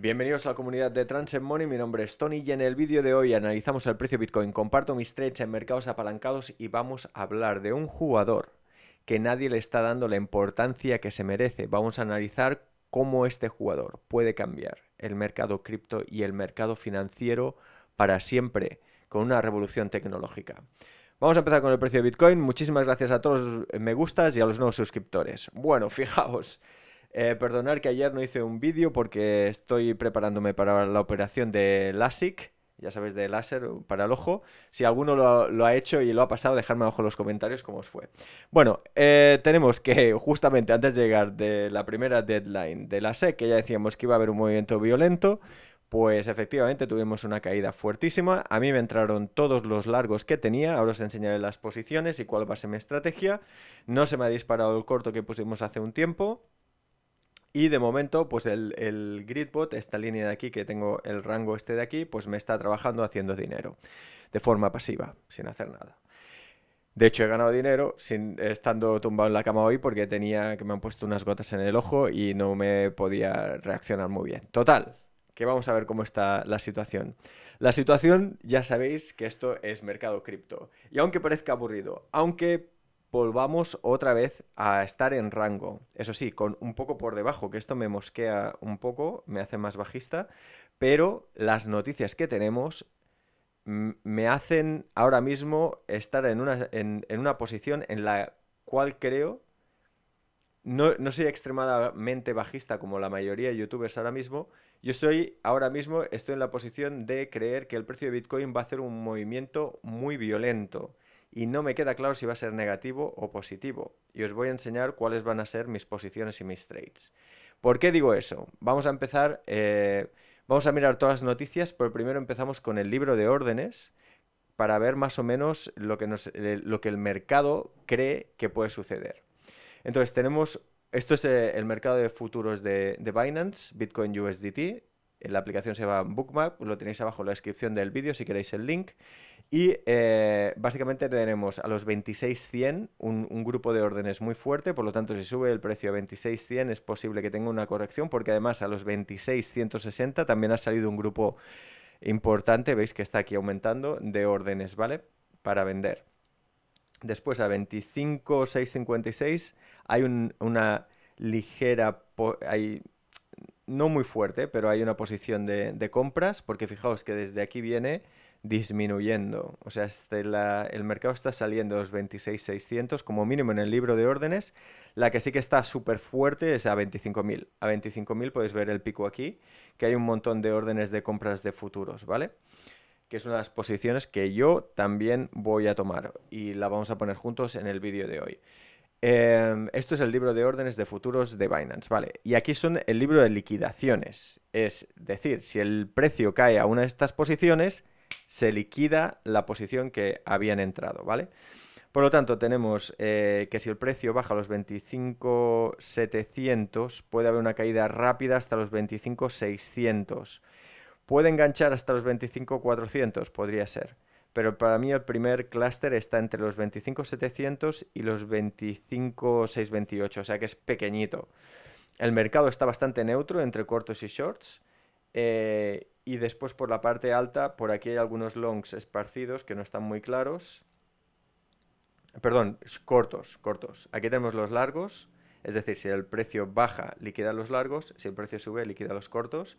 Bienvenidos a la comunidad de Transcend Money, mi nombre es Tony y en el vídeo de hoy analizamos el precio Bitcoin, comparto mis trades en mercados apalancados y vamos a hablar de un jugador que nadie le está dando la importancia que se merece. Vamos a analizar cómo este jugador puede cambiar el mercado cripto y el mercado financiero para siempre con una revolución tecnológica. Vamos a empezar con el precio de Bitcoin. Muchísimas gracias a todos los me gustas y a los nuevos suscriptores. Bueno, fijaos. Perdonad que ayer no hice un vídeo porque estoy preparándome para la operación de LASIK, ya sabéis, de láser para el ojo. Si alguno lo ha hecho y lo ha pasado, dejadme abajo en los comentarios cómo os fue. Bueno, tenemos que justamente antes de llegar de la primera deadline de la SEC, que ya decíamos que iba a haber un movimiento violento, pues efectivamente tuvimos una caída fuertísima. A mí me entraron todos los largos que tenía. Ahora os enseñaré las posiciones y cuál va a ser mi estrategia. No se me ha disparado el corto que pusimos hace un tiempo. Y de momento, pues el gridbot, esta línea de aquí que tengo, el rango este de aquí, pues me está trabajando haciendo dinero de forma pasiva, sin hacer nada. De hecho, he ganado dinero estando tumbado en la cama hoy porque tenía que me han puesto unas gotas en el ojo y no me podía reaccionar muy bien. Total, que vamos a ver cómo está la situación. La situación, ya sabéis que esto es mercado cripto. Y aunque parezca aburrido, aunque volvamos otra vez a estar en rango, eso sí, con un poco por debajo, que esto me mosquea un poco, me hace más bajista, pero las noticias que tenemos me hacen ahora mismo estar en una posición en la cual creo, no soy extremadamente bajista como la mayoría de youtubers ahora mismo. Yo estoy en la posición de creer que el precio de Bitcoin va a hacer un movimiento muy violento. Y no me queda claro si va a ser negativo o positivo. Y os voy a enseñar cuáles van a ser mis posiciones y mis trades. ¿Por qué digo eso? Vamos a empezar, vamos a mirar todas las noticias, pero primero empezamos con el libro de órdenes para ver más o menos lo que el mercado cree que puede suceder. Entonces tenemos, esto es el mercado de futuros de Binance, Bitcoin USDT. La aplicación se llama Bookmap, lo tenéis abajo en la descripción del vídeo si queréis el link. Y básicamente tenemos a los 26.100 un grupo de órdenes muy fuerte, por lo tanto si sube el precio a 26.100 es posible que tenga una corrección, porque además a los 26.160 también ha salido un grupo importante, veis que está aquí aumentando, de órdenes, ¿vale? Para vender. Después a 25.656 hay una ligera... no muy fuerte, pero hay una posición de compras, porque fijaos que desde aquí viene disminuyendo. O sea, el mercado está saliendo de los 26.600 como mínimo en el libro de órdenes. La que sí que está súper fuerte es a 25.000. A 25.000 podéis ver el pico aquí, que hay un montón de órdenes de compras de futuros, ¿vale? Que es una de las posiciones que yo también voy a tomar y la vamos a poner juntos en el vídeo de hoy. Esto es el libro de órdenes de futuros de Binance, ¿vale? Y aquí son el libro de liquidaciones. Es decir, si el precio cae a una de estas posiciones, se liquida la posición que habían entrado, ¿vale? Por lo tanto, tenemos que si el precio baja a los 25.700, puede haber una caída rápida hasta los 25.600. ¿Puede enganchar hasta los 25.400? Podría ser. Pero para mí el primer clúster está entre los 25.700 y los 25.628, o sea que es pequeñito. El mercado está bastante neutro entre cortos y shorts. Y después por la parte alta, por aquí hay algunos longs esparcidos que no están muy claros. Perdón, cortos. Aquí tenemos los largos, es decir, si el precio baja, liquida los largos, si el precio sube, liquida los cortos.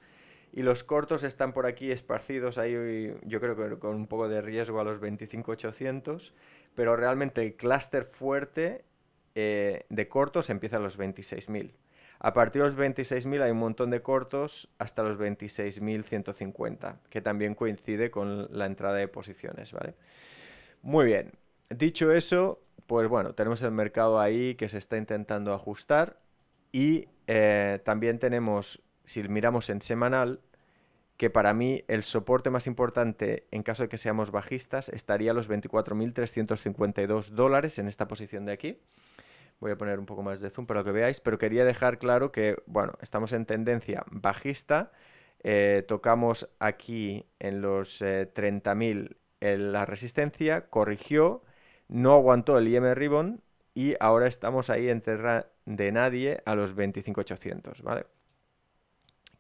Y los cortos están por aquí esparcidos, ahí yo creo que con un poco de riesgo a los 25.800, pero realmente el clúster fuerte de cortos empieza a los 26.000. A partir de los 26.000 hay un montón de cortos hasta los 26.150, que también coincide con la entrada de posiciones, ¿vale? Muy bien, dicho eso, pues bueno, tenemos el mercado ahí que se está intentando ajustar y también tenemos... Si miramos en semanal, que para mí el soporte más importante en caso de que seamos bajistas estaría a los 24.352 dólares en esta posición de aquí. Voy a poner un poco más de zoom para que veáis, pero quería dejar claro que, bueno, estamos en tendencia bajista. Tocamos aquí en los 30.000 la resistencia, corrigió, no aguantó el IM Ribbon y ahora estamos ahí en tierra de nadie a los 25.800, ¿vale?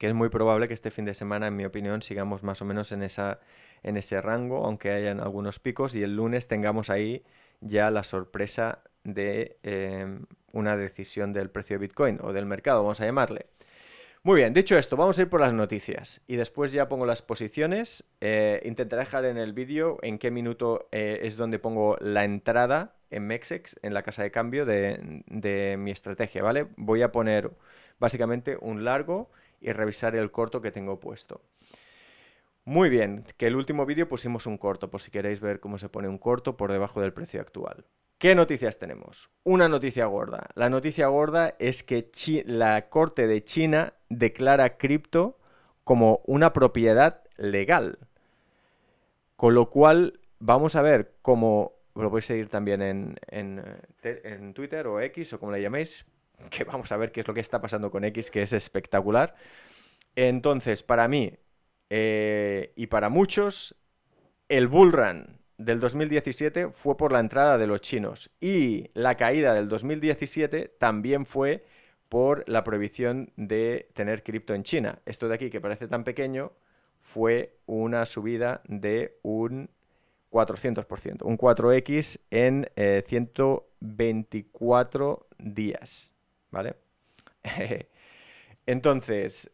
que es muy probable que este fin de semana, en mi opinión, sigamos más o menos en ese rango, aunque hayan algunos picos, y el lunes tengamos ahí ya la sorpresa de una decisión del precio de Bitcoin o del mercado, vamos a llamarle. Muy bien, dicho esto, vamos a ir por las noticias y después ya pongo las posiciones. Intentaré dejar en el vídeo en qué minuto es donde pongo la entrada en MEXC, en la casa de cambio de mi estrategia, ¿vale? Voy a poner básicamente un largo y revisar el corto que tengo puesto. Muy bien, que el último vídeo pusimos un corto, por si queréis ver cómo se pone un corto por debajo del precio actual. ¿Qué noticias tenemos? Una noticia gorda. La noticia gorda es que la Corte de China declara cripto como una propiedad legal. Con lo cual, vamos a ver cómo... Lo podéis seguir también en Twitter o X o como le llaméis, que vamos a ver qué es lo que está pasando con X, que es espectacular. Entonces, para mí y para muchos, el bull run del 2017 fue por la entrada de los chinos y la caída del 2017 también fue por la prohibición de tener cripto en China. Esto de aquí, que parece tan pequeño, fue una subida de un 400%, un 4X en 124 días, ¿vale? Entonces,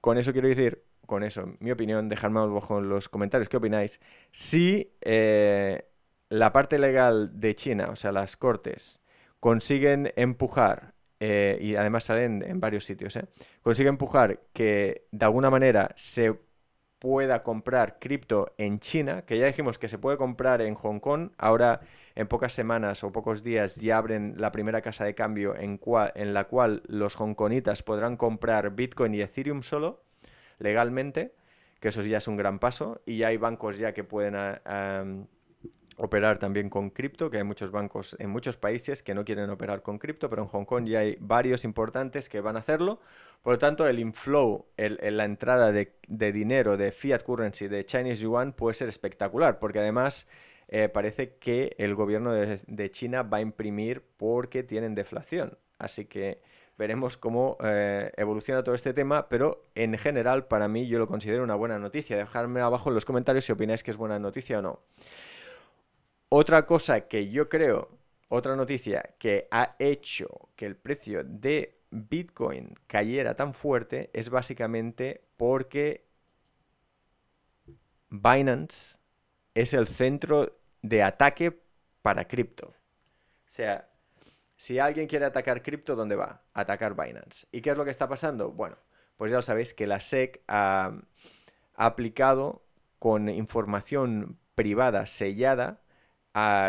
con eso quiero decir... Con eso, mi opinión, dejadme abajo en los comentarios qué opináis. Si la parte legal de China, o sea, las cortes, consiguen empujar, y además salen en varios sitios, consiguen empujar que de alguna manera se pueda comprar cripto en China, que ya dijimos que se puede comprar en Hong Kong, ahora en pocas semanas o pocos días ya abren la primera casa de cambio en la cual los hongkonitas podrán comprar Bitcoin y Ethereum solo, legalmente, que eso ya es un gran paso, y ya hay bancos ya que pueden operar también con cripto, que hay muchos bancos en muchos países que no quieren operar con cripto, pero en Hong Kong ya hay varios importantes que van a hacerlo. Por lo tanto, el inflow, la entrada de dinero de fiat currency, de Chinese yuan, puede ser espectacular, porque además parece que el gobierno de China va a imprimir porque tienen deflación, así que veremos cómo evoluciona todo este tema, pero en general para mí yo lo considero una buena noticia. Dejadme abajo en los comentarios si opináis que es buena noticia o no. Otra cosa que yo creo, otra noticia que ha hecho que el precio de Bitcoin cayera tan fuerte es básicamente porque Binance es el centro de ataque para cripto. O sea... Si alguien quiere atacar cripto, ¿dónde va? Atacar Binance. ¿Y qué es lo que está pasando? Bueno, pues ya lo sabéis que la SEC ha aplicado con información privada sellada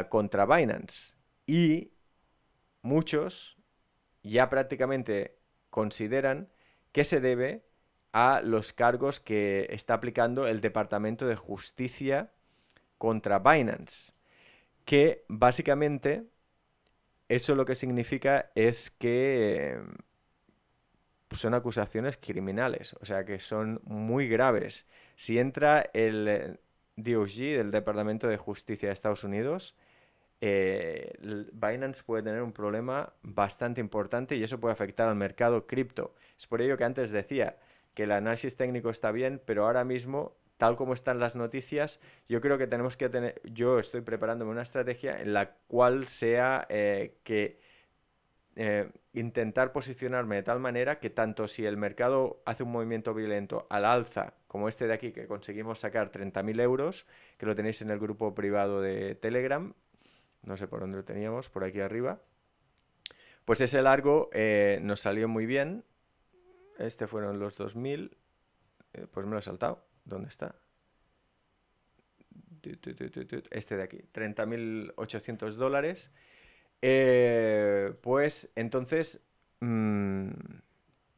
contra Binance. Y muchos ya prácticamente consideran que se debe a los cargos que está aplicando el Departamento de Justicia contra Binance. Que básicamente... Eso lo que significa es que son acusaciones criminales, o sea que son muy graves. Si entra el DOJ, el Departamento de Justicia de Estados Unidos, Binance puede tener un problema bastante importante y eso puede afectar al mercado cripto. Es por ello que antes decía que el análisis técnico está bien, pero ahora mismo... Tal como están las noticias, yo creo que tenemos que tener... Yo estoy preparándome una estrategia en la cual sea intentar posicionarme de tal manera que tanto si el mercado hace un movimiento violento al alza, como este de aquí, que conseguimos sacar 30.000 euros, que lo tenéis en el grupo privado de Telegram, no sé por dónde lo teníamos, por aquí arriba, pues ese largo nos salió muy bien. Este fueron los 2.000, pues me lo he saltado. ¿Dónde está? Este de aquí, $30.800. Pues entonces,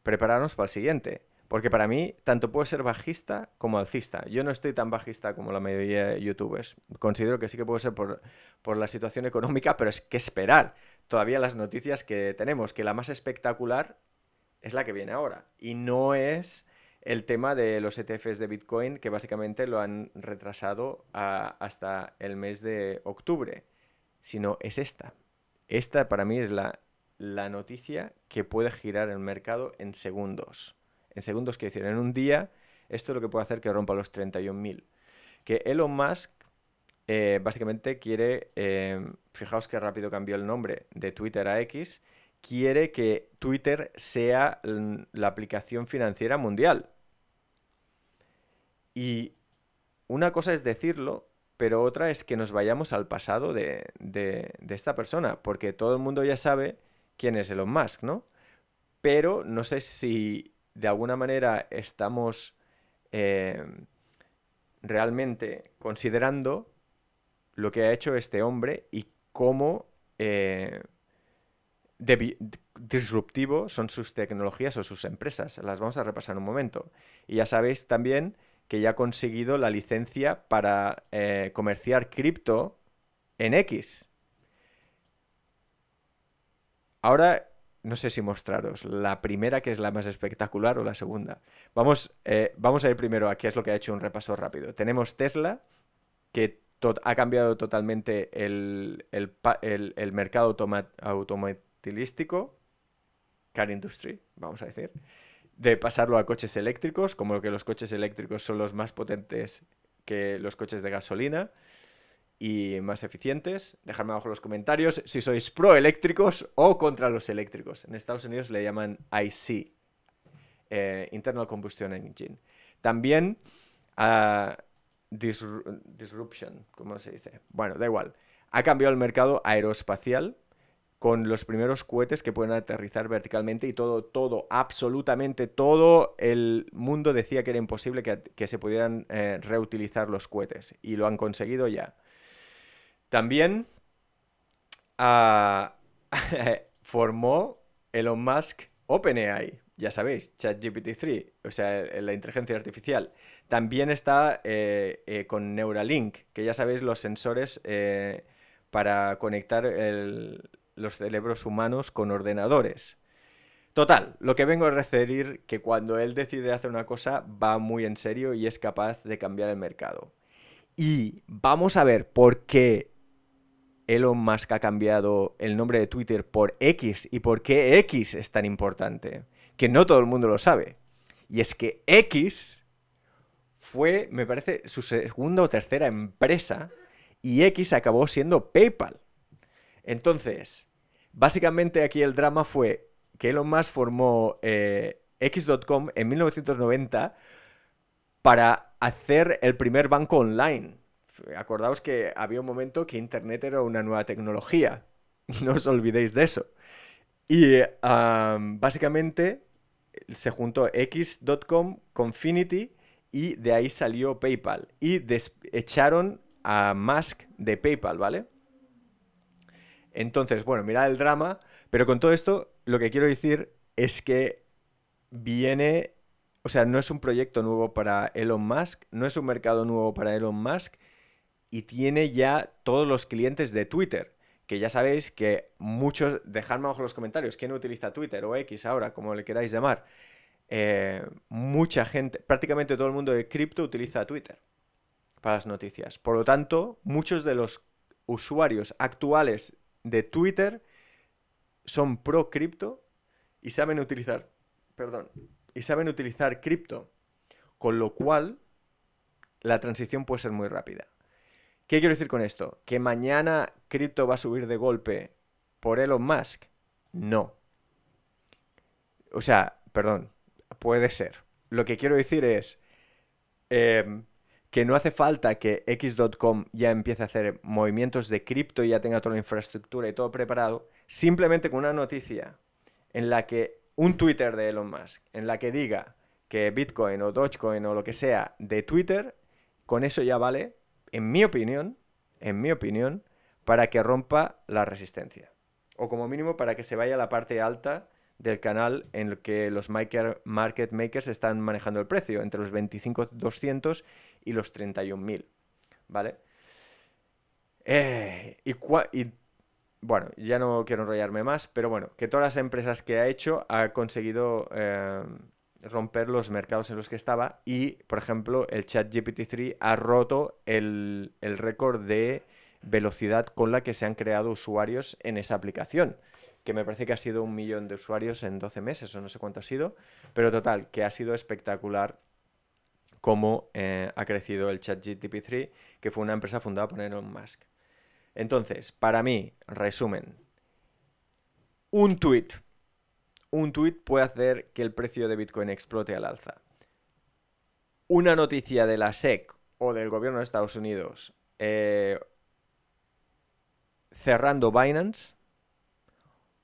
prepararnos para el siguiente. Porque para mí, tanto puede ser bajista como alcista. Yo no estoy tan bajista como la mayoría de youtubers. Considero que sí que puede ser por la situación económica, pero es que esperar todavía las noticias que tenemos, que la más espectacular es la que viene ahora. Y no es... El tema de los ETFs de Bitcoin, que básicamente lo han retrasado hasta el mes de octubre, sino es esta. Esta para mí es la noticia que puede girar el mercado en segundos. en segundos, quiero decir, en un día, esto es lo que puede hacer que rompa los 31.000. Que Elon Musk básicamente quiere, fijaos qué rápido cambió el nombre de Twitter a X, quiere que Twitter sea la aplicación financiera mundial. Y una cosa es decirlo, pero otra es que nos vayamos al pasado de esta persona, porque todo el mundo ya sabe quién es Elon Musk, ¿no? Pero no sé si de alguna manera estamos realmente considerando lo que ha hecho este hombre y cómo disruptivo son sus tecnologías o sus empresas. Las vamos a repasar en un momento. Y ya sabéis también que ya ha conseguido la licencia para comerciar cripto en X. Ahora, no sé si mostraros la primera, que es la más espectacular, o la segunda. Vamos a ir primero a qué es lo que ha hecho, un repaso rápido. Tenemos Tesla, que ha cambiado totalmente el mercado automovilístico, car industry, vamos a decir, de pasarlo a coches eléctricos, como que los coches eléctricos son los más potentes que los coches de gasolina y más eficientes. Dejadme abajo en los comentarios si sois pro eléctricos o contra los eléctricos. En Estados Unidos le llaman IC, Internal Combustion Engine. También disruption, ¿cómo se dice? Bueno, da igual. Ha cambiado el mercado aeroespacial, con los primeros cohetes que pueden aterrizar verticalmente, y todo, absolutamente todo el mundo decía que era imposible que se pudieran reutilizar los cohetes, y lo han conseguido ya. También formó Elon Musk OpenAI, ya sabéis, ChatGPT 3, o sea, la inteligencia artificial. También está con Neuralink, que ya sabéis, los sensores para conectar los cerebros humanos con ordenadores. Total, lo que vengo a referir, que cuando él decide hacer una cosa va muy en serio y es capaz de cambiar el mercado. Y vamos a ver por qué Elon Musk ha cambiado el nombre de Twitter por X y por qué X es tan importante, que no todo el mundo lo sabe. Y es que X fue, me parece, su segunda o tercera empresa, y X acabó siendo PayPal. Entonces, básicamente aquí el drama fue que Elon Musk formó X.com en 1990 para hacer el primer banco online. Acordaos que había un momento que Internet era una nueva tecnología. No os olvidéis de eso. Y básicamente se juntó X.com con Finity, y de ahí salió PayPal. Y echaron a Musk de PayPal, ¿vale? Entonces, bueno, mirad el drama, pero con todo esto lo que quiero decir es que viene, o sea, no es un proyecto nuevo para Elon Musk, no es un mercado nuevo para Elon Musk, y tiene ya todos los clientes de Twitter, que ya sabéis que muchos, dejadme abajo en los comentarios, ¿quién utiliza Twitter o X ahora, como le queráis llamar? Mucha gente, prácticamente todo el mundo de cripto utiliza Twitter para las noticias. Por lo tanto, muchos de los usuarios actuales de Twitter son pro cripto y saben utilizar, cripto, con lo cual la transición puede ser muy rápida. ¿Qué quiero decir con esto? ¿Que mañana cripto va a subir de golpe por Elon Musk? No. O sea, perdón, puede ser. Lo que quiero decir es que no hace falta que X.com ya empiece a hacer movimientos de cripto y ya tenga toda la infraestructura y todo preparado, simplemente con una noticia en la que un Twitter de Elon Musk, en la que diga que Bitcoin o Dogecoin o lo que sea de Twitter, con eso ya vale, en mi opinión, para que rompa la resistencia. O como mínimo para que se vaya a la parte alta del canal en el que los market makers están manejando el precio, entre los 25.200 y los 31.000, ¿vale? Bueno, ya no quiero enrollarme más, pero bueno, que todas las empresas que ha hecho ha conseguido romper los mercados en los que estaba, y, por ejemplo, el ChatGPT 3 ha roto el récord de velocidad con la que se han creado usuarios en esa aplicación. que me parece que ha sido 1 millón de usuarios en 12 meses, o no sé cuánto ha sido, pero total, que ha sido espectacular cómo ha crecido el ChatGPT-3, que fue una empresa fundada por Elon Musk. Entonces, para mí, resumen, un tweet puede hacer que el precio de Bitcoin explote al alza. Una noticia de la SEC o del gobierno de Estados Unidos cerrando Binance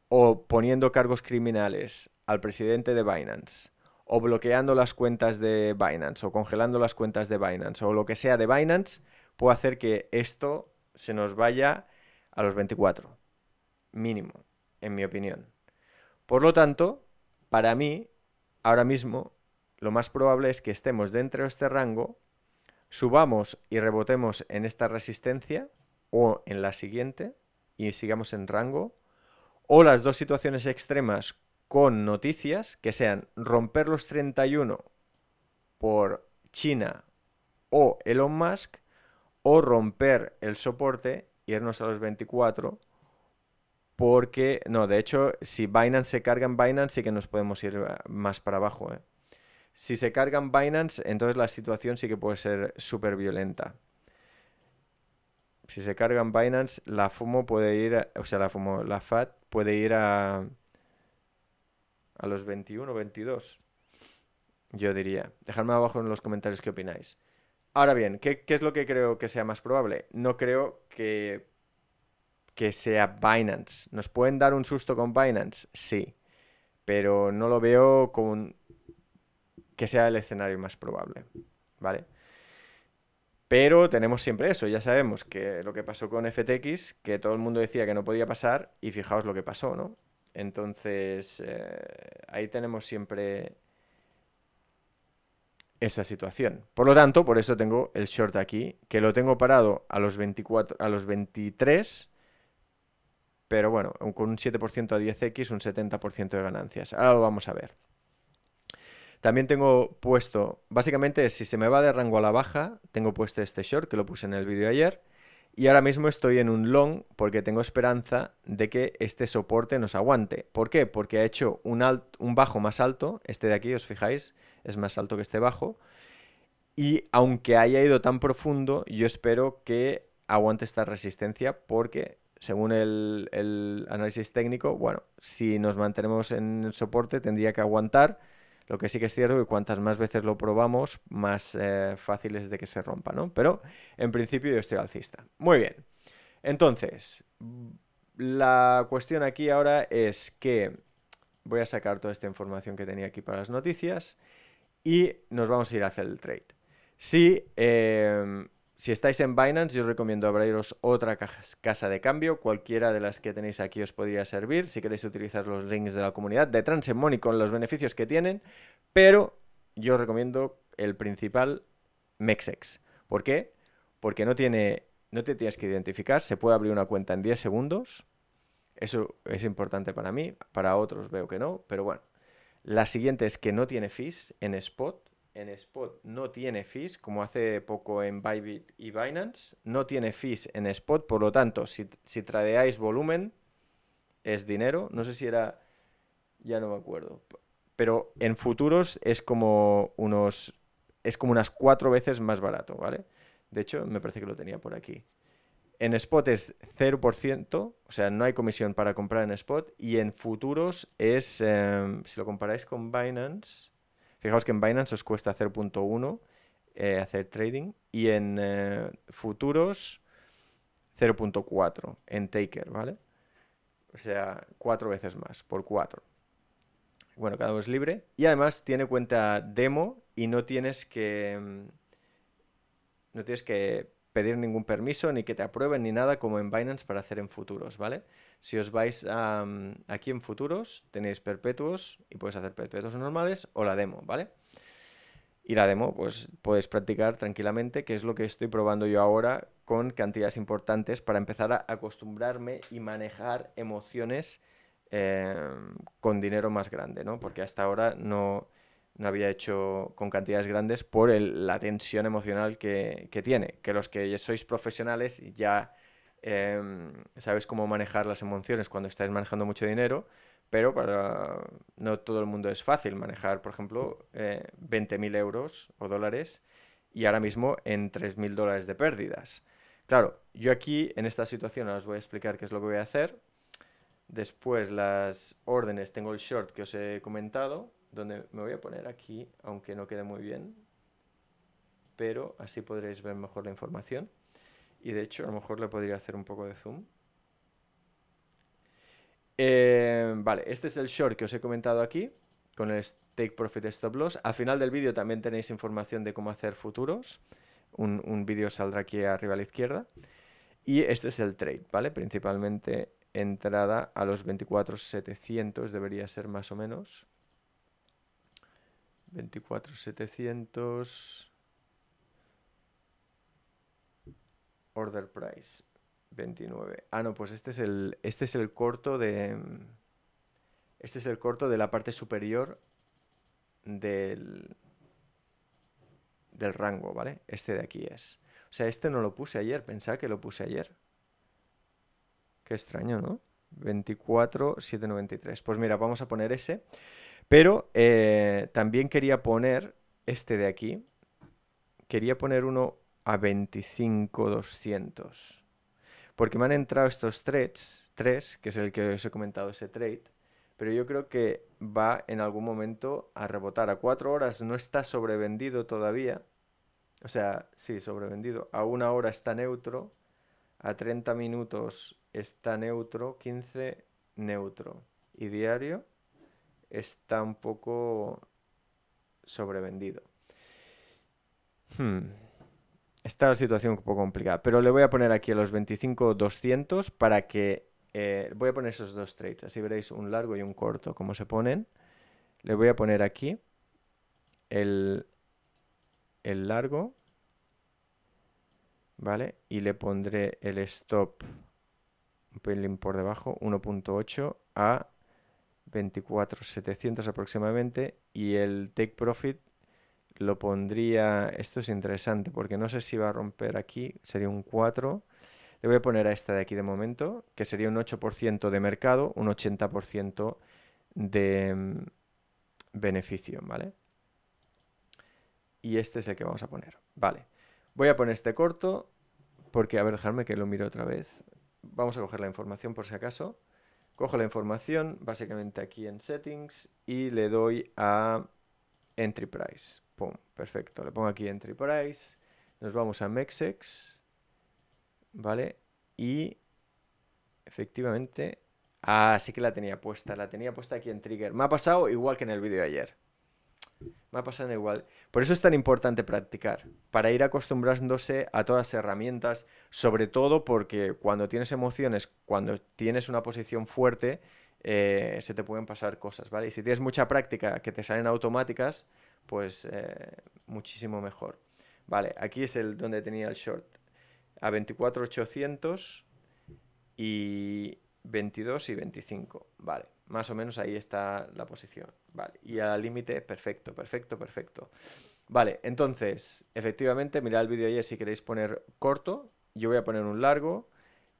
o poniendo cargos criminales al presidente de Binance o bloqueando las cuentas de Binance o congelando las cuentas de Binance o lo que sea de Binance puede hacer que esto se nos vaya a los 24, mínimo, en mi opinión. Por lo tanto, para mí, ahora mismo, lo más probable es que estemos dentro de este rango, subamos y rebotemos en esta resistencia o en la siguiente y sigamos en rango, o las dos situaciones extremas con noticias que sean romper los 31 por China o Elon Musk, o romper el soporte, irnos a los 24, porque, no, de hecho, si Binance se carga en Binance sí que nos podemos ir más para abajo, ¿eh? Si se carga en Binance, entonces la situación sí que puede ser súper violenta. Si se carga en Binance, la FOMO puede ir, la FAT puede ir a los 21 o 22, yo diría. Dejadme abajo en los comentarios qué opináis. Ahora bien, ¿qué es lo que creo que sea más probable? No creo que sea Binance. ¿Nos pueden dar un susto con Binance? Sí, pero no lo veo con que sea el escenario más probable, ¿vale? Pero tenemos siempre eso, ya sabemos que lo que pasó con FTX, que todo el mundo decía que no podía pasar, y fijaos lo que pasó, ¿no? Entonces, ahí tenemos siempre esa situación. Por lo tanto, por eso tengo el short aquí, que lo tengo parado a los 24, a los 23, pero bueno, con un 7% a 10x, un 70% de ganancias. Ahora lo vamos a ver. También tengo puesto, básicamente, si se me va de rango a la baja, tengo puesto este short, que lo puse en el vídeo ayer, y ahora mismo estoy en un long, porque tengo esperanza de que este soporte nos aguante. ¿Por qué? Porque ha hecho un bajo más alto, este de aquí, os fijáis, es más alto que este bajo, y aunque haya ido tan profundo, yo espero que aguante esta resistencia, porque según el análisis técnico, bueno, si nos mantenemos en el soporte tendría que aguantar, lo que sí que es cierto que cuantas más veces lo probamos, más fácil es de que se rompa, ¿no? Pero en principio yo estoy alcista. Muy bien, entonces, la cuestión aquí ahora es que voy a sacar toda esta información que tenía aquí para las noticias y nos vamos a ir a hacer el trade. Si estáis en Binance, yo os recomiendo abriros otra casa de cambio. Cualquiera de las que tenéis aquí os podría servir. Si queréis utilizar los links de la comunidad de Transcend Money con los beneficios que tienen. Pero yo os recomiendo el principal, MEXC. ¿Por qué? Porque no te tienes que identificar. Se puede abrir una cuenta en 10 segundos. Eso es importante para mí, para otros veo que no, pero bueno. La siguiente es que no tiene fees en spot. En spot no tiene fees, como hace poco en Bybit y Binance. No tiene fees en spot, por lo tanto, si tradeáis volumen, es dinero. No sé si era, ya no me acuerdo. Pero en futuros es como unas 4 veces más barato, ¿vale? De hecho, me parece que lo tenía por aquí. En spot es 0%, o sea, no hay comisión para comprar en spot. Y en futuros es, si lo comparáis con Binance, fijaos que en Binance os cuesta 0.1 hacer trading. Y en futuros 0.4 en Taker, ¿vale? O sea, 4 veces más, por 4. Bueno, cada uno es libre. Y además tiene cuenta demo y no tienes que pedir ningún permiso, ni que te aprueben, ni nada como en Binance para hacer en futuros, ¿vale? Si os vais aquí en futuros, tenéis perpetuos y podéis hacer perpetuos normales o la demo, ¿vale? Y la demo, pues podéis practicar tranquilamente, que es lo que estoy probando yo ahora con cantidades importantes para empezar a acostumbrarme y manejar emociones con dinero más grande, ¿no? Porque hasta ahora no había hecho con cantidades grandes por la tensión emocional que tiene, que los que sois profesionales ya sabes cómo manejar las emociones cuando estás manejando mucho dinero, pero para no todo el mundo es fácil manejar, por ejemplo, 20.000 euros o dólares y ahora mismo en 3.000 dólares de pérdidas. Claro, yo aquí en esta situación os voy a explicar qué es lo que voy a hacer. Después las órdenes, tengo el short que os he comentado, donde me voy a poner aquí, aunque no quede muy bien, pero así podréis ver mejor la información. Y de hecho, a lo mejor le podría hacer un poco de zoom. Vale, este es el short que os he comentado aquí, con el Take Profit Stop Loss. Al final del vídeo también tenéis información de cómo hacer futuros. Un vídeo saldrá aquí arriba a la izquierda. Y este es el trade, ¿vale? Principalmente entrada a los 24.700, debería ser más o menos. 24.700... Order price, 29. Ah, no, pues este es el corto de... Este es el corto de la parte superior del rango, ¿vale? Este de aquí es. O sea, este no lo puse ayer, pensaba que lo puse ayer. Qué extraño, ¿no? 24,793. Pues mira, vamos a poner ese. Pero también quería poner este de aquí. Quería poner uno a 25,200. Porque me han entrado estos tres, que es el que os he comentado, ese trade, pero yo creo que va en algún momento a rebotar. A 4 horas no está sobrevendido todavía. O sea, sí, sobrevendido. A 1 hora está neutro. A 30 minutos está neutro. 15 neutro. Y diario está un poco sobrevendido. Está la situación un poco complicada, pero le voy a poner aquí a los 25,200 para que... voy a poner esos dos trades, así veréis un largo y un corto cómo se ponen. Le voy a poner aquí el largo, ¿vale? Y le pondré el stop un pelín por debajo, 1.8 a 24,700 aproximadamente, y el take profit... Lo pondría... Esto es interesante porque no sé si va a romper aquí. Sería un 4. Le voy a poner a esta de aquí de momento, que sería un 8% de mercado, un 80% de beneficio, ¿vale? Y este es el que vamos a poner. Vale. Voy a poner este corto porque... A ver, dejadme que lo mire otra vez. Vamos a coger la información por si acaso. Cojo la información básicamente aquí en Settings y le doy a Entry Price. Pum, perfecto, le pongo aquí Entry Price, nos vamos a MEXC, ¿vale? Y efectivamente, sí que la tenía puesta aquí en Trigger. Me ha pasado igual que en el vídeo de ayer. Me ha pasado igual. Por eso es tan importante practicar, para ir acostumbrándose a todas las herramientas, sobre todo porque cuando tienes emociones, cuando tienes una posición fuerte, se te pueden pasar cosas, ¿vale? Y si tienes mucha práctica que te salen automáticas, pues muchísimo mejor. Vale, aquí es el donde tenía el short a 24,800 y 22 y 25, vale, más o menos ahí está la posición, vale, y al límite perfecto, vale. Entonces, efectivamente, mirad el vídeo ayer si queréis poner corto. Yo voy a poner un largo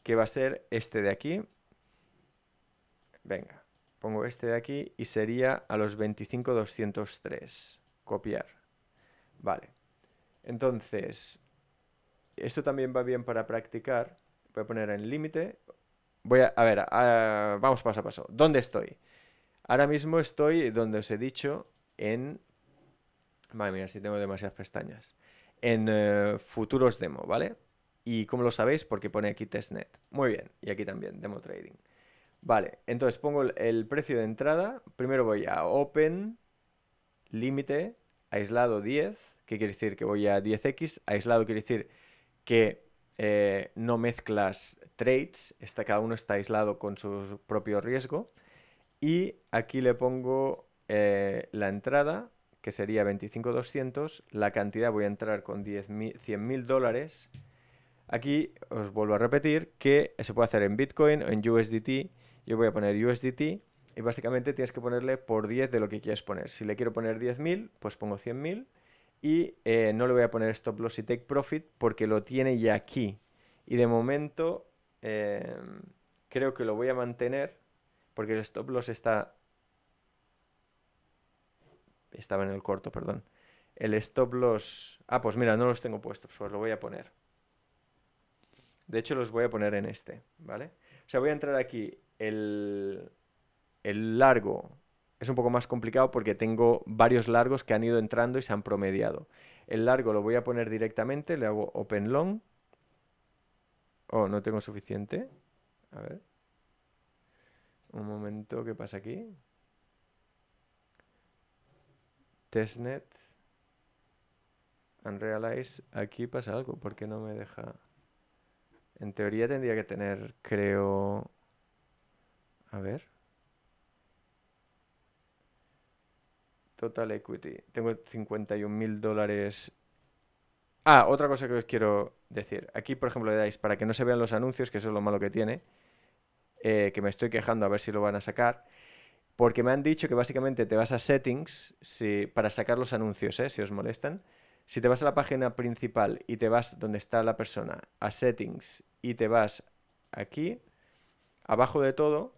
que va a ser este de aquí. Venga, pongo este de aquí y sería a los 25,203. Copiar. Vale. Entonces, esto también va bien para practicar. Voy a poner en límite. Vamos paso a paso. ¿Dónde estoy? Ahora mismo estoy donde os he dicho en... Madre mía, si tengo demasiadas pestañas. En futuros demo, ¿vale? Y como lo sabéis, porque pone aquí testnet. Muy bien. Y aquí también, demo trading. Vale, entonces pongo el precio de entrada. Primero voy a Open, límite, aislado 10, que quiere decir que voy a 10x. Aislado quiere decir que no mezclas trades, cada uno está aislado con su propio riesgo. Y aquí le pongo la entrada, que sería 25,200. La cantidad, voy a entrar con 100.000 dólares. Aquí os vuelvo a repetir que se puede hacer en Bitcoin o en USDT. Yo voy a poner USDT y básicamente tienes que ponerle por 10 de lo que quieres poner. Si le quiero poner 10.000, pues pongo 100.000 y no le voy a poner Stop Loss y Take Profit porque lo tiene ya aquí. Y de momento Creo que lo voy a mantener porque el stop loss estaba en el corto, perdón. El stop loss... Ah, pues mira, no los tengo puestos, pues lo voy a poner. De hecho, los voy a poner en este, ¿vale? O sea, voy a entrar aquí. El largo es un poco más complicado porque tengo varios largos que han ido entrando y se han promediado. El largo lo voy a poner directamente, le hago open long. Oh, no tengo suficiente. A ver. Un momento, ¿qué pasa aquí? Testnet. Unrealize. Aquí pasa algo, ¿por qué no me deja...? En teoría tendría que tener, creo... A ver... Total equity. Tengo 51.000 dólares... Ah, otra cosa que os quiero decir. Aquí, por ejemplo, le dais para que no se vean los anuncios, que eso es lo malo que tiene, que me estoy quejando a ver si lo van a sacar, porque me han dicho que básicamente te vas a settings para sacar los anuncios, si os molestan. Si te vas a la página principal y te vas donde está la persona, a settings, y te vas aquí, abajo de todo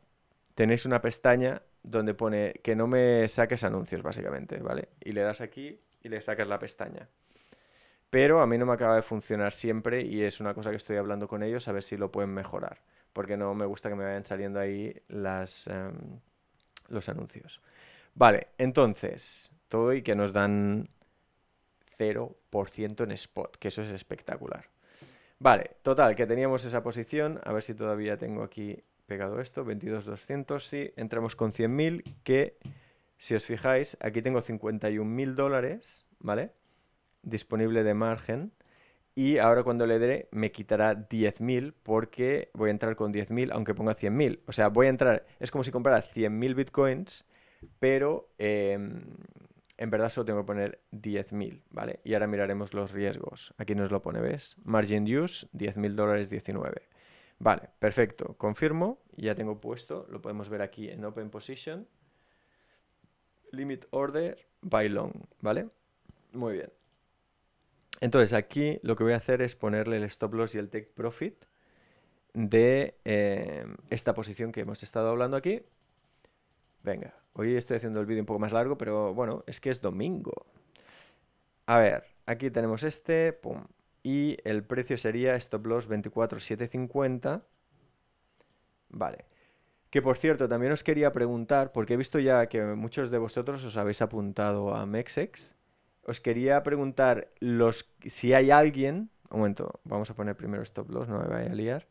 tenéis una pestaña donde pone que no me saques anuncios, básicamente, ¿vale? Y le das aquí y le sacas la pestaña. Pero a mí no me acaba de funcionar siempre y es una cosa que estoy hablando con ellos a ver si lo pueden mejorar, porque no me gusta que me vayan saliendo ahí los anuncios. Vale, entonces, todo y que nos dan... 0% en spot, que eso es espectacular. Vale, total, que teníamos esa posición. A ver si todavía tengo aquí pegado esto. 22.200, sí, entramos con 100.000, que si os fijáis, aquí tengo 51.000 dólares, ¿vale? Disponible de margen. Y ahora cuando le dé me quitará 10.000 porque voy a entrar con 10.000 aunque ponga 100.000. O sea, voy a entrar, es como si comprara 100.000 bitcoins, pero... en verdad solo tengo que poner 10.000, ¿vale? Y ahora miraremos los riesgos. Aquí nos lo pone, ¿ves? Margin Use, 10.000 dólares, 19. Vale, perfecto. Confirmo. Ya tengo puesto. Lo podemos ver aquí en Open Position. Limit Order by Long, ¿vale? Muy bien. Entonces, aquí lo que voy a hacer es ponerle el Stop Loss y el Take Profit de esta posición que hemos estado hablando aquí. Venga. Hoy estoy haciendo el vídeo un poco más largo, pero bueno, es que es domingo. A ver, aquí tenemos este, pum, y el precio sería stop loss 24.750. Vale. Que por cierto, también os quería preguntar, porque he visto ya que muchos de vosotros os habéis apuntado a MEXC. Os quería preguntar si hay alguien... Un momento, vamos a poner primero stop loss, no me vaya a liar.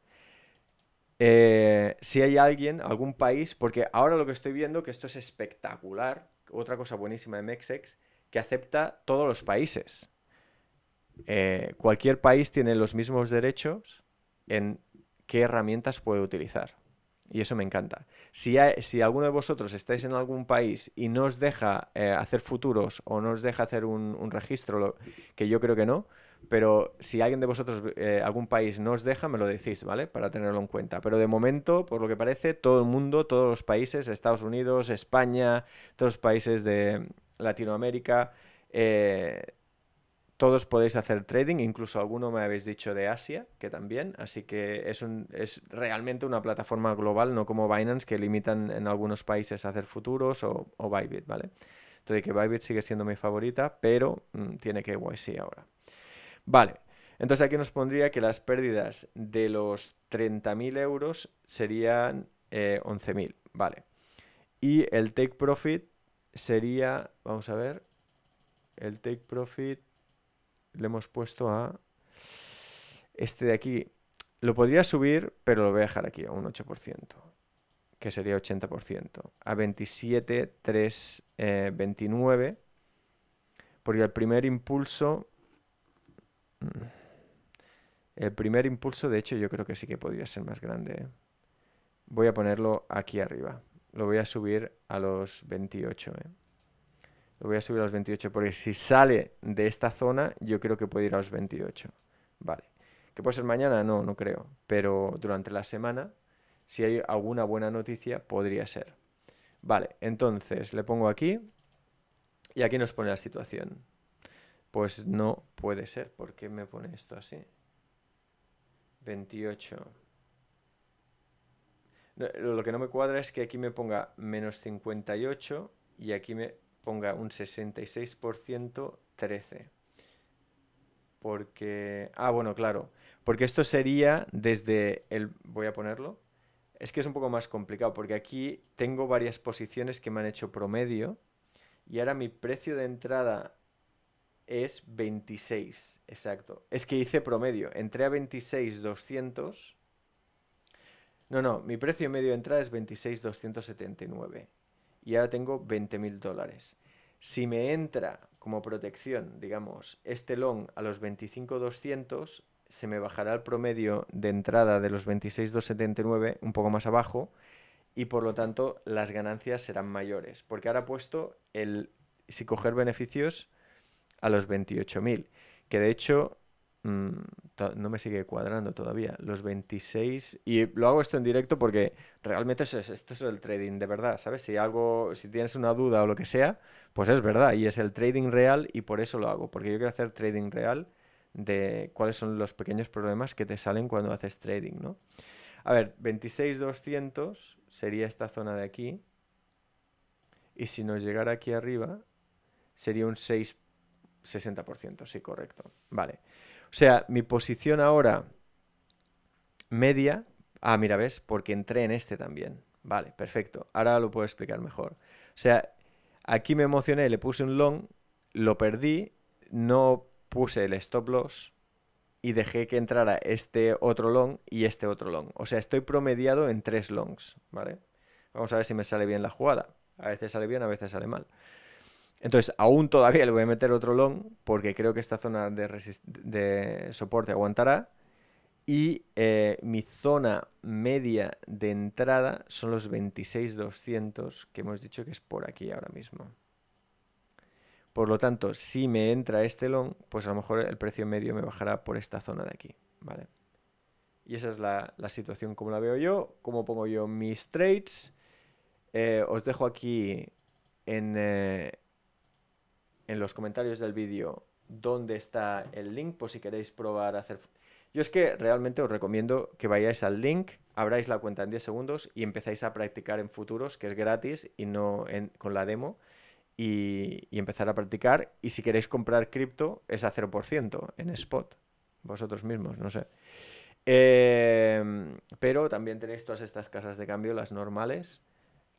Si hay alguien, algún país, porque ahora lo que estoy viendo, que esto es espectacular, otra cosa buenísima de MEXC, que acepta todos los países. Cualquier país tiene los mismos derechos en qué herramientas puede utilizar. Y eso me encanta. Si alguno de vosotros estáis en algún país y no os deja hacer futuros o no os deja hacer un registro, que yo creo que no, pero si alguien de vosotros, algún país no os deja, me lo decís, ¿vale? Para tenerlo en cuenta. Pero de momento, por lo que parece, todo el mundo, todos los países, Estados Unidos, España, todos los países de Latinoamérica, todos podéis hacer trading, incluso alguno me habéis dicho de Asia, que también, así que es realmente una plataforma global, no como Binance, que limitan en algunos países a hacer futuros, o Bybit, ¿vale? Entonces, que Bybit sigue siendo mi favorita, pero tiene KYC ahora. Vale, entonces aquí nos pondría que las pérdidas de los 30.000 euros serían 11.000, vale. Y el take profit sería, vamos a ver, el take profit le hemos puesto a este de aquí. Lo podría subir, pero lo voy a dejar aquí a un 8%, que sería 80%, a 27,329, porque el primer impulso, de hecho, yo creo que sí que podría ser más grande. Voy a ponerlo aquí arriba. Lo voy a subir a los 28. Lo voy a subir a los 28 porque si sale de esta zona, yo creo que puede ir a los 28. Vale. ¿Que puede ser mañana? No, no creo. Pero durante la semana, si hay alguna buena noticia, podría ser. Vale, entonces le pongo aquí y aquí nos pone la situación. Pues no puede ser. ¿Por qué me pone esto así? 28. Lo que no me cuadra es que aquí me ponga menos 58 y aquí me ponga un 66% 13. Porque... ah, bueno, claro. Porque esto sería desde el... voy a ponerlo. Es que es un poco más complicado porque aquí tengo varias posiciones que me han hecho promedio y ahora mi precio de entrada es 26, exacto. Es que hice promedio. Entré a 26,200. No, no, mi precio medio de entrada es 26,279 y ahora tengo 20.000 dólares. Si me entra como protección, digamos, este long a los 25,200, se me bajará el promedio de entrada de los 26,279 un poco más abajo y por lo tanto las ganancias serán mayores. Porque ahora he puesto el si coger beneficios a los 28.000, que de hecho... no me sigue cuadrando todavía, los 26, y lo hago esto en directo porque realmente esto es el trading de verdad, ¿sabes? Si algo, si tienes una duda o lo que sea, pues es verdad, y es el trading real y por eso lo hago, porque yo quiero hacer trading real de cuáles son los pequeños problemas que te salen cuando haces trading, ¿no? A ver, 26,200 sería esta zona de aquí, y si nos llegara aquí arriba, sería un 60%, sí, correcto, vale. O sea, mi posición ahora media... ah, mira, ¿ves? Porque entré en este también. Vale, perfecto. Ahora lo puedo explicar mejor. O sea, aquí me emocioné, le puse un long, lo perdí, no puse el stop loss y dejé que entrara este otro long y este otro long. O sea, estoy promediado en 3 longs, ¿vale? Vamos a ver si me sale bien la jugada. A veces sale bien, a veces sale mal. Entonces, aún todavía le voy a meter otro long porque creo que esta zona de soporte aguantará y mi zona media de entrada son los 26,200 que hemos dicho que es por aquí ahora mismo. Por lo tanto, si me entra este long, pues a lo mejor el precio medio me bajará por esta zona de aquí, ¿vale? Y esa es la situación como la veo yo, cómo pongo yo mis trades. Os dejo aquí en los comentarios del vídeo dónde está el link, por si queréis probar a hacer... Yo es que realmente os recomiendo que vayáis al link, abráis la cuenta en 10 segundos y empezáis a practicar en futuros, que es gratis y no con la demo, y empezar a practicar. Y si queréis comprar cripto, es a 0% en spot, vosotros mismos, no sé. Pero también tenéis todas estas casas de cambio, las normales.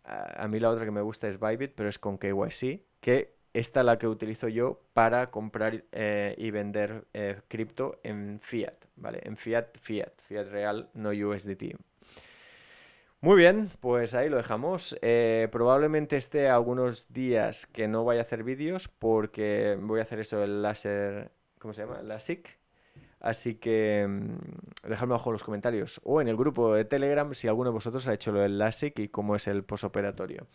A mí la otra que me gusta es Bybit, pero es con KYC, que... esta es la que utilizo yo para comprar y vender cripto en fiat, ¿vale? En fiat real, no USDT. Muy bien, pues ahí lo dejamos. Probablemente esté algunos días que no vaya a hacer vídeos porque voy a hacer eso, el láser, ¿cómo se llama? LASIK. Así que dejadme abajo en los comentarios o en el grupo de Telegram si alguno de vosotros ha hecho lo del LASIK y cómo es el posoperatorio.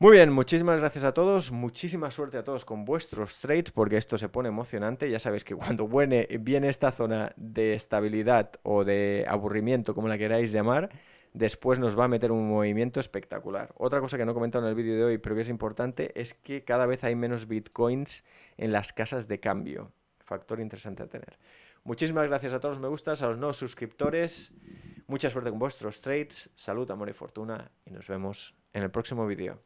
Muy bien, muchísimas gracias a todos, muchísima suerte a todos con vuestros trades porque esto se pone emocionante. Ya sabéis que cuando viene esta zona de estabilidad o de aburrimiento, como la queráis llamar, después nos va a meter un movimiento espectacular. Otra cosa que no he comentado en el vídeo de hoy, pero que es importante, es que cada vez hay menos bitcoins en las casas de cambio. Factor interesante a tener. Muchísimas gracias a todos los me gustas, a los nuevos suscriptores, mucha suerte con vuestros trades, salud, amor y fortuna y nos vemos en el próximo vídeo.